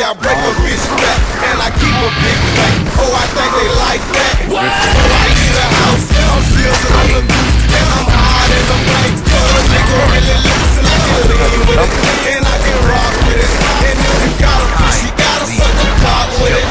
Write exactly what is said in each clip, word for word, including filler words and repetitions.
I break a bitch back, and I keep a big back. Oh, I think they like that. What? So I need a house, and I'm still and I'm the goose, and I'm hard as I'm like, so a nigga really loose, and I can leave with it, and I can rock with it. And if you got a bitch, you gotta suck a pop with it.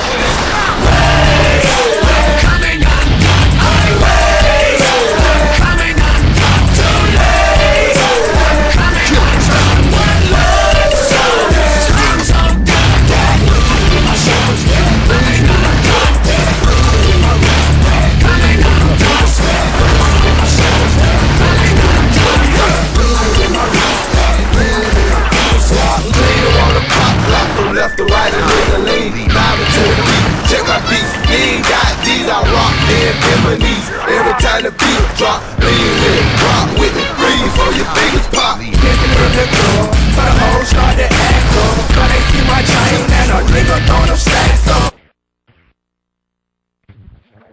Left to right and nigga lady, bow to the beat. Check my beats, lean got these, I rock them in my knees. Every time the beat drop, lean with it, rock with it, breathe for your fingers pop. Nigga from the door, so the whole start to act up. But they see my chain and a nigga throwing them stacks up.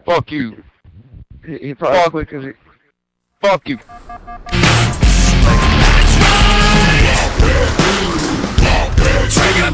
Fuck you. He, he probably fuck. Quick as he. Fuck you. That's right. Walk with me, walk with me.